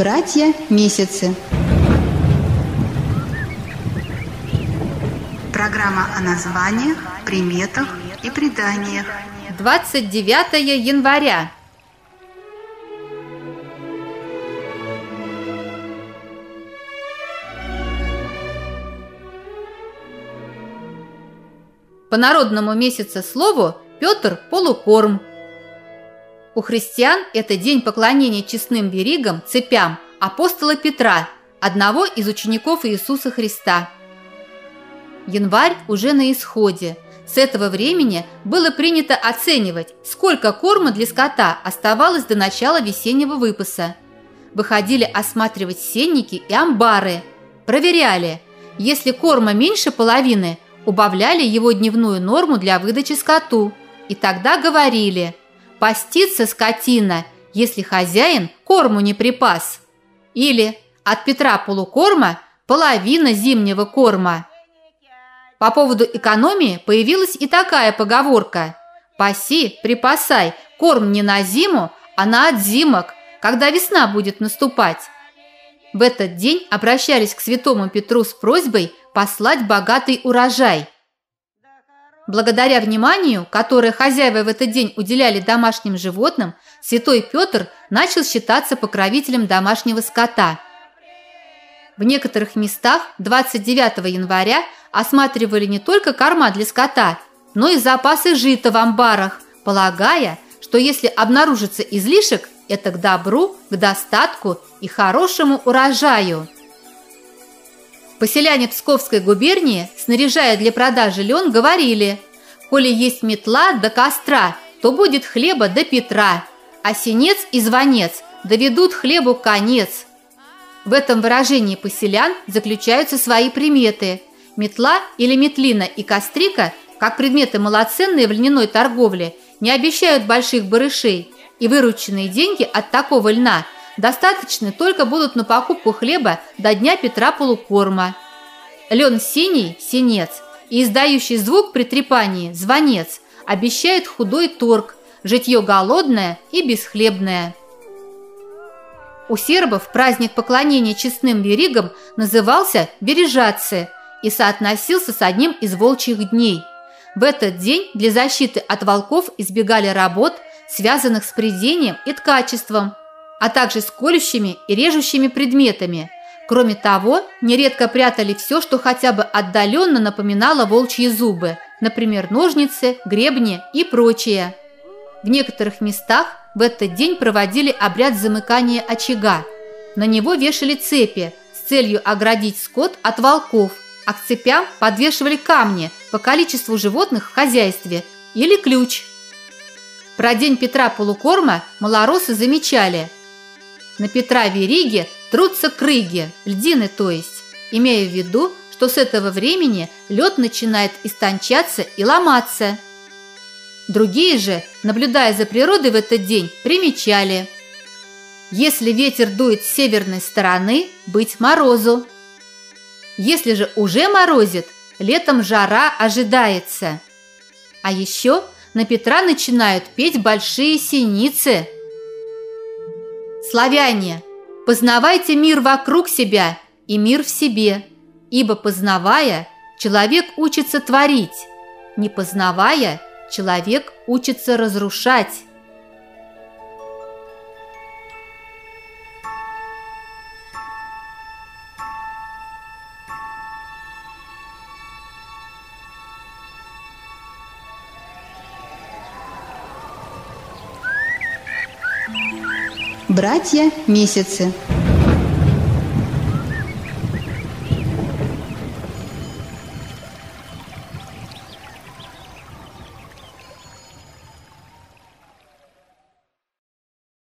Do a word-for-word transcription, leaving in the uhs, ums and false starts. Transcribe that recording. Братья Месяцы. Программа о названиях, приметах и преданиях. двадцать девятое января. По народному месяцеслову Пётр Полукорм. У христиан это день поклонения честным веригам, цепям апостола Петра, одного из учеников Иисуса Христа. Январь уже на исходе. С этого времени было принято оценивать, сколько корма для скота оставалось до начала весеннего выпаса. Выходили осматривать сенники и амбары. Проверяли. Если корма меньше половины, убавляли его дневную норму для выдачи скоту. И тогда говорили: «Постится скотина, если хозяин корму не припас». Или «От Петра Полукорма половина зимнего корма». По поводу экономии появилась и такая поговорка: «Паси, припасай, корм не на зиму, а на отзимок, когда весна будет наступать». В этот день обращались к святому Петру с просьбой послать богатый урожай. Благодаря вниманию, которое хозяева в этот день уделяли домашним животным, святой Петр начал считаться покровителем домашнего скота. В некоторых местах двадцать девятого января осматривали не только корма для скота, но и запасы жита в амбарах, полагая, что если обнаружится излишек, это к добру, к достатку и хорошему урожаю. Поселяне Псковской губернии, снаряжая для продажи лен, говорили: «Коли есть метла до костра, то будет хлеба до Петра, а сенец и звонец доведут хлебу конец». В этом выражении поселян заключаются свои приметы. Метла или метлина и кострика, как предметы малоценные в льняной торговле, не обещают больших барышей, и вырученные деньги от такого льна достаточны только будут на покупку хлеба до дня Петра Полукорма. Лен синий – сенец, и издающий звук при трепании – звонец, обещает худой торг, житье голодное и бесхлебное. У сербов праздник поклонения честным веригам назывался Верижаци и соотносился с одним из волчьих дней. В этот день для защиты от волков избегали работ, связанных с прядением и ткачеством, а также с колющими и режущими предметами. Кроме того, нередко прятали все, что хотя бы отдаленно напоминало волчьи зубы, например, ножницы, гребни и прочее. В некоторых местах в этот день проводили обряд замыкания очага. На него вешали цепи с целью оградить скот от волков, а к цепям подвешивали камни по количеству животных в хозяйстве или ключ. Про день Петра Полукорма малоросы замечали: на Петра вериги трутся крыги, льдины то есть, имея в виду, что с этого времени лед начинает истончаться и ломаться. Другие же, наблюдая за природой в этот день, примечали: если ветер дует с северной стороны, быть морозу. Если же уже морозит, летом жара ожидается. А еще на Петра начинают петь большие синицы. Славяне, познавайте мир вокруг себя и мир в себе, ибо, познавая, человек учится творить, не познавая, человек учится разрушать. Братья Месяцы.